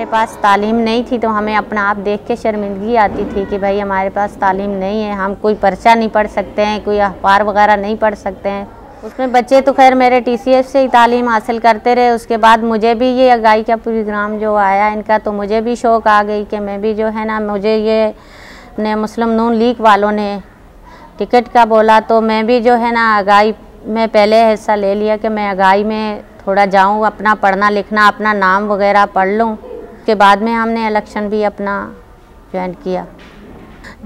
हमारे पास तालीम नहीं थी तो हमें अपना आप देख के शर्मिंदगी आती थी कि भाई हमारे पास तालीम नहीं है, हम कोई पर्चा नहीं पढ़ सकते हैं, कोई अखबार वगैरह नहीं पढ़ सकते हैं। उसमें बच्चे तो खैर मेरे TCF से ही तालीम हासिल करते रहे। उसके बाद मुझे भी ये आगाही का प्रोग्राम जो आया इनका, तो मुझे भी शौक़ आ गई कि मैं भी जो है ना, मुझे ये ने मुस्लिम नून लीग वालों ने टिकट का बोला तो मैं भी जो है ना आगाही में पहले हिस्सा ले लिया कि मैं आगाही में थोड़ा जाऊँ, अपना पढ़ना लिखना, अपना नाम वगैरह पढ़ लूँ। उसके बाद में हमने इलेक्शन भी अपना ज्वाइन किया।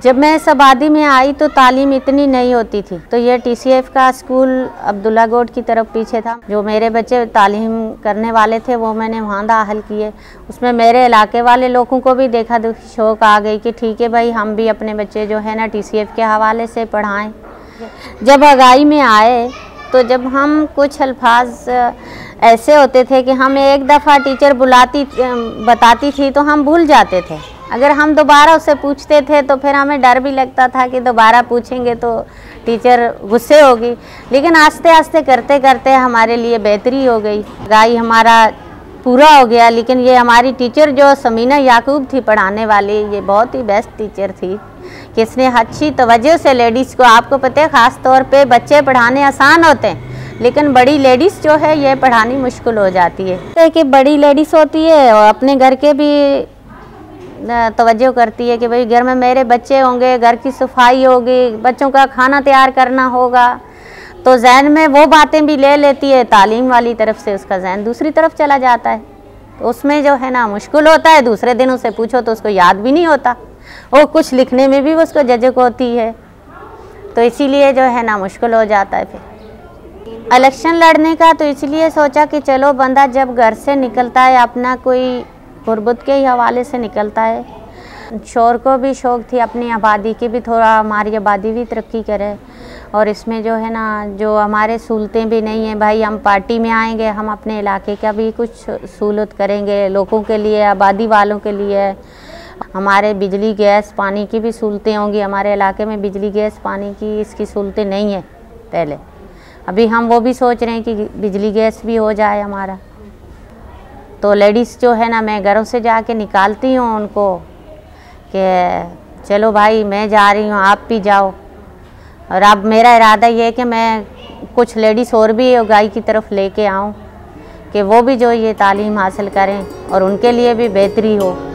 जब मैं सबादी में आई तो तालीम इतनी नहीं होती थी, तो ये TCF का स्कूल अब्दुल्ला गोड की तरफ पीछे था। जो मेरे बच्चे तालीम करने वाले थे वो मैंने वहाँ दाखिल किए। उसमें मेरे इलाके वाले लोगों को भी देखा दुखी शौक आ गई कि ठीक है भाई, हम भी अपने बच्चे जो है ना TCF के हवाले से पढ़ाएं। जब आगाही में आए तो जब हम कुछ अल्फाज ऐसे होते थे कि हम एक दफ़ा टीचर बताती थी तो हम भूल जाते थे। अगर हम दोबारा उससे पूछते थे तो फिर हमें डर भी लगता था कि दोबारा पूछेंगे तो टीचर गुस्से होगी, लेकिन आस्ते आस्ते करते करते हमारे लिए बेहतरी हो गई। आगाही हमारा पूरा हो गया, लेकिन ये हमारी टीचर जो समीना याकूब थी पढ़ाने वाली, ये बहुत ही बेस्ट टीचर थी कि इसने अच्छी तवज्जो से लेडीज़ को, आपको पता है ख़ास तौर पे बच्चे पढ़ाने आसान होते हैं लेकिन बड़ी लेडीज़ जो है ये पढ़ानी मुश्किल हो जाती है कि बड़ी लेडीज़ होती है और अपने घर के भी तवज्जो करती है कि भाई घर में मेरे बच्चे होंगे, घर की सफाई होगी, बच्चों का खाना तैयार करना होगा, तो जहन में वो बातें भी ले लेती है। तालीम वाली तरफ से उसका जहन दूसरी तरफ चला जाता है तो उसमें जो है ना मुश्किल होता है। दूसरे दिन उसे पूछो तो उसको याद भी नहीं होता और कुछ लिखने में भी उसको झिझक होती है, तो इसीलिए जो है ना मुश्किल हो जाता है। फिर इलेक्शन लड़ने का तो इसलिए सोचा कि चलो बंदा जब घर से निकलता है अपना कोई गुरबत के ही हवाले से निकलता है, शोर को भी शौक़ थी अपनी आबादी की भी, थोड़ा हमारी आबादी भी तरक्की करे और इसमें जो है ना जो हमारे सूलतें भी नहीं हैं, भाई हम पार्टी में आएंगे हम अपने इलाके का भी कुछ सहूलत करेंगे लोगों के लिए, आबादी वालों के लिए। हमारे बिजली गैस पानी की भी सहूलतें होंगी, हमारे इलाके में बिजली गैस पानी की इसकी सहूलतें नहीं है पहले, अभी हम वो भी सोच रहे हैं कि बिजली गैस भी हो जाए हमारा। तो लेडीज़ जो है ना मैं घरों से जाके निकालती हूँ उनको कि चलो भाई मैं जा रही हूँ आप भी जाओ, और अब मेरा इरादा ये है कि मैं कुछ लेडीज़ और भी आगाही की तरफ लेके आऊँ कि वो भी जो ये तालीम हासिल करें और उनके लिए भी बेहतरी हो।